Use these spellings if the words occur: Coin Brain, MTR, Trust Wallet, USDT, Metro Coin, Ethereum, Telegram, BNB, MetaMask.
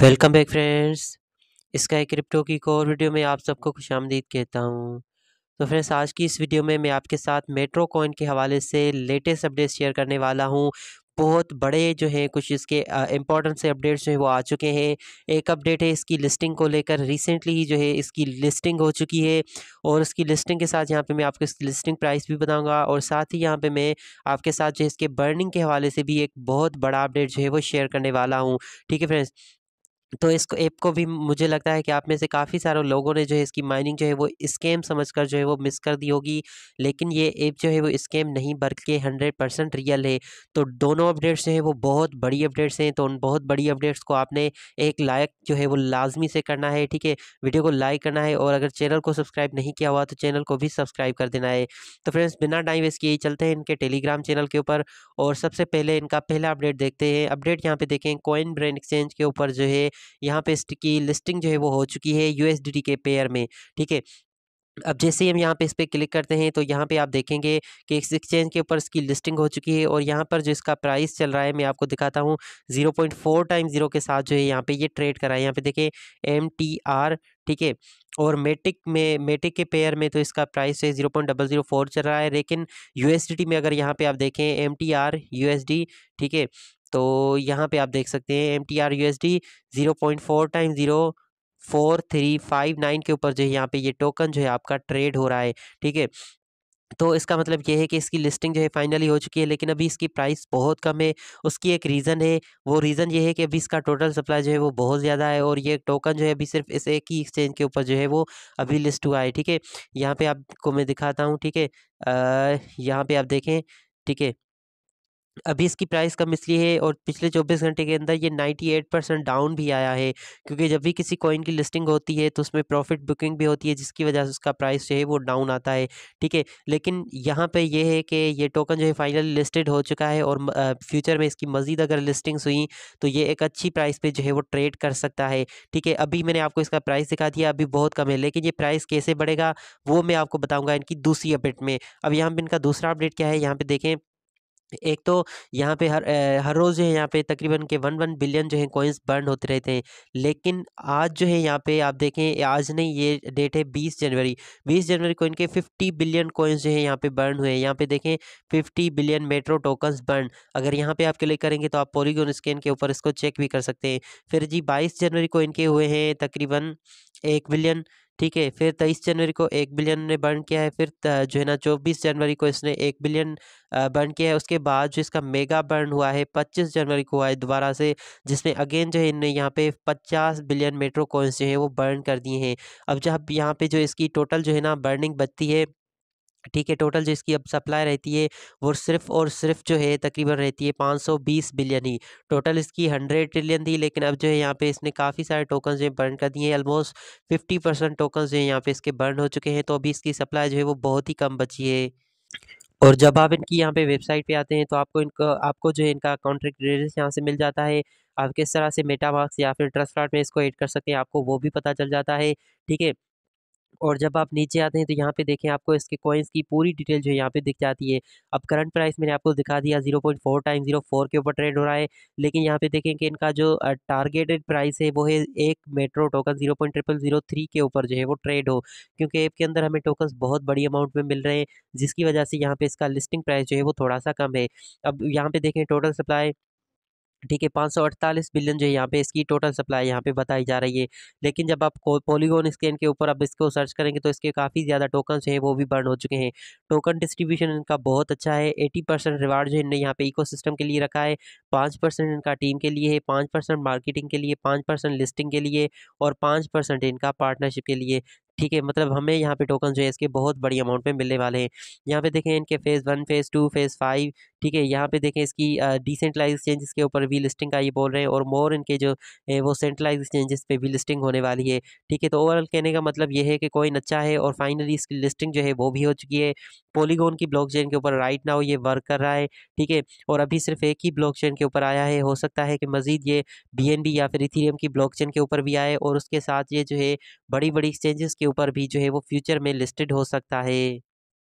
Welcome back friends, इसका एक crypto की एक और वीडियो में आप सबको खुशामदीद कहता हूं। तो फ्रेंड्स, आज की इस वीडियो में मैं आपके साथ मेट्रो कॉइन के हवाले से लेटेस्ट अपडेट शेयर करने वाला हूं। बहुत बड़े जो हैं कुछ इसके इम्पोर्टेंट से अपडेट्स जो हैं वो आ चुके हैं। एक अपडेट है इसकी लिस्टिंग को लेकर, रिसेंटली ही जो है इसकी लिस्टिंग हो चुकी है और इसकी लिस्टिंग के साथ यहाँ पे मैं आपको इसकी लिस्टिंग प्राइस भी बताऊंगा और साथ ही यहाँ पे मैं आपके साथ जो है इसके बर्निंग के हवाले से भी एक बहुत बड़ा अपडेट जो है वो शेयर करने वाला हूँ। ठीक है फ्रेंड्स, तो इस ऐप को भी मुझे लगता है कि आप में से काफ़ी सारे लोगों ने जो है इसकी माइनिंग जो है वो स्कैम समझकर जो है वो मिस कर दी होगी, लेकिन ये ऐप जो है वो स्कैम नहीं बल्कि 100% रियल है। तो दोनों अपडेट्स जो है वो बहुत बड़ी अपडेट्स हैं, तो उन बहुत बड़ी अपडेट्स को आपने एक लाइक जो है वो लाजमी से करना है। ठीक है, वीडियो को लाइक करना है और अगर चैनल को सब्सक्राइब नहीं किया हुआ तो चैनल को भी सब्सक्राइब कर देना है। तो फ्रेंड्स, बिना टाइम वेस्ट किए चलते हैं इनके टेलीग्राम चैनल के ऊपर और सबसे पहले इनका पहला अपडेट देखते हैं। अपडेट यहाँ पे देखें, कॉइन ब्रेन एक्सचेंज के ऊपर जो है यहाँ पे इसकी लिस्टिंग जो है वो हो चुकी है USDT के पेयर में। ठीक है, अब जैसे ही हम यहाँ पे इस पर क्लिक करते हैं तो यहाँ पे आप देखेंगे कि इस एक्सचेंज के ऊपर इसकी लिस्टिंग हो चुकी है और यहाँ पर जो इसका प्राइस चल रहा है मैं आपको दिखाता हूँ। 0.4 टाइम 0 के साथ जो है यहाँ पे ये ट्रेड करा है। यहाँ पे देखें MTR, ठीक है, और मेटिक के पेयर में तो इसका प्राइस है 0.004 चल रहा है, लेकिन USDT में अगर यहाँ पे आप देखें MTR USD, ठीक है, तो यहाँ पे आप देख सकते हैं MTR USD 0.4 टाइम 0.4359 के ऊपर जो है यहाँ पे ये टोकन जो है आपका ट्रेड हो रहा है। ठीक है, तो इसका मतलब ये है कि इसकी लिस्टिंग जो है फाइनली हो चुकी है, लेकिन अभी इसकी प्राइस बहुत कम है। उसकी एक रीज़न है, वो रीज़न ये है कि अभी इसका टोटल सप्लाई जो है वो बहुत ज़्यादा है और ये टोकन जो है अभी सिर्फ इस एक ही एक्सचेंज के ऊपर जो है वो अभी लिस्ट हुआ है। ठीक है, यहाँ पे आपको मैं दिखाता हूँ। ठीक है, यहाँ पे आप देखें, ठीक है, अभी इसकी प्राइस कम इसलिए है और पिछले 24 घंटे के अंदर ये 98% डाउन भी आया है, क्योंकि जब भी किसी कॉइन की लिस्टिंग होती है तो उसमें प्रॉफिट बुकिंग भी होती है, जिसकी वजह से उसका प्राइस जो है वो डाउन आता है। ठीक है, लेकिन यहाँ पे ये है कि ये टोकन जो है फाइनली लिस्टेड हो चुका है और फ्यूचर में इसकी मज़ीद अगर लिस्टिंग्स हुई तो ये एक अच्छी प्राइस पर जो है वो ट्रेड कर सकता है। ठीक है, अभी मैंने आपको इसका प्राइस दिखा दिया, अभी बहुत कम है, लेकिन ये प्राइस कैसे बढ़ेगा वो मैं आपको बताऊँगा इनकी दूसरी अपडेट में। अब यहाँ पर इनका दूसरा अपडेट क्या है, यहाँ पर देखें। एक तो यहाँ पे हर रोज़ जो है यहाँ पे तकरीबन के 1 बिलियन जो है कॉइन्स बर्न होते रहते हैं, लेकिन आज जो है यहाँ पे आप देखें, आज नहीं, ये डेट है 20 जनवरी। 20 जनवरी को इनके 50 बिलियन कॉइन्स जो है यहाँ पे बर्न हुए हैं। यहाँ पे देखें 50 बिलियन मेट्रो टोकन्स बर्न। अगर यहाँ पे आप क्लिक करेंगे तो आप पॉलीगॉन स्कैन के ऊपर इसको चेक भी कर सकते हैं। फिर जी 22 जनवरी को इनके हुए हैं तकरीबन 1 बिलियन। ठीक है, फिर 23 जनवरी को 1 बिलियन ने बर्न किया है, फिर जो है ना 24 जनवरी को इसने 1 बिलियन बर्न किया है। उसके बाद जो इसका मेगा बर्न हुआ है 25 जनवरी को हुआ है दोबारा से, जिसमें अगेन जो है इनने यहाँ पे 50 बिलियन मेट्रो कॉइन्स जो है वो बर्न कर दिए हैं। अब जब यहाँ पे जो इसकी टोटल जो है ना बर्निंग बचती है, ठीक है, टोटल जो इसकी अब सप्लाई रहती है वो सिर्फ़ और सिर्फ जो है तकरीबन रहती है 520 बिलियन ही। टोटल इसकी 100 ट्रिलियन थी, लेकिन अब जो है यहाँ पे इसने काफ़ी सारे टोकन जो है बर्न कर दिए हैं। ऑलमोस्ट 50% टोकन जो है यहाँ पे इसके बर्न हो चुके हैं, तो अभी इसकी सप्लाई जो है वो बहुत ही कम बची है। और जब आप इनकी यहाँ पे वेबसाइट पे आते हैं तो आपको जो है इनका कॉन्ट्रैक्ट डिटेल्स यहाँ से मिल जाता है। आप किस तरह से मेटामास्क या फिर ट्रस्ट वॉलेट में इसको एड कर सकें आपको वो भी पता चल जाता है। ठीक है, और जब आप नीचे आते हैं तो यहाँ पे देखें, आपको इसके कॉइन्स की पूरी डिटेल जो है यहाँ पे दिख जाती है। अब करंट प्राइस मैंने आपको दिखा दिया, 0.4 टाइम 0.4 के ऊपर ट्रेड हो रहा है, लेकिन यहाँ पे देखें कि इनका जो टारगेटेड प्राइस है वो है एक मेट्रो टोकन 0.0003 के ऊपर जो है वो ट्रेड हो, क्योंकि ऐप के अंदर हमें टोकन्स बहुत बड़ी अमाउंट में मिल रहे हैं, जिसकी वजह से यहाँ पर इसका लिस्टिंग प्राइस जो है वो थोड़ा सा कम है। अब यहाँ पर देखें टोटल सप्लाई, ठीक है, 548 बिलियन जो है यहाँ पे इसकी टोटल सप्लाई यहाँ पे बताई जा रही है, लेकिन जब आप पॉलीगॉन स्कैन के ऊपर अब इसको सर्च करेंगे तो इसके काफ़ी ज़्यादा टोकन जो है वो भी बर्न हो चुके हैं। टोकन डिस्ट्रीब्यूशन इनका बहुत अच्छा है। 80% रिवार्ड जो इन्होंने यहाँ पे इकोसिस्टम के लिए रखा है, 5% इनका टीम के लिए है, 5% मार्केटिंग के लिए, 5% लिस्टिंग के लिए और 5% इनका पार्टनरशिप के लिए। ठीक है, मतलब हमें यहाँ पे टोकन जो है इसके बहुत बड़ी अमाउंट में मिलने वाले हैं। यहाँ पे देखें इनके फेज़ 1, फेज़ 2, फेज़ 5, ठीक है, यहाँ पे देखें इसकी डिसेंट्रलाइज एक्सचेंजेस के ऊपर भी लिस्टिंग का ये बोल रहे हैं और मोर इनके जो है वो सेंट्रलाइज एक्सचेंजेस पे भी लिस्टिंग होने वाली है। ठीक है, तो ओवरऑल कहने का मतलब ये है कि कॉइन अच्छा है और फाइनली इसकी लिस्टिंग जो है वो भी हो चुकी है। पॉलीगॉन की ब्लॉकचेन के ऊपर राइट नाउ ये वर्क कर रहा है, ठीक है, और अभी सिर्फ एक ही ब्लॉकचेन के ऊपर आया है, हो सकता है कि मज़ीद ये BNB या फिर इथीरियम की ब्लॉकचेन के ऊपर भी आए और उसके साथ ये जो है बड़ी बड़ी एक्सचेंजेस के ऊपर भी जो है वो फ्यूचर में लिस्टेड हो सकता है।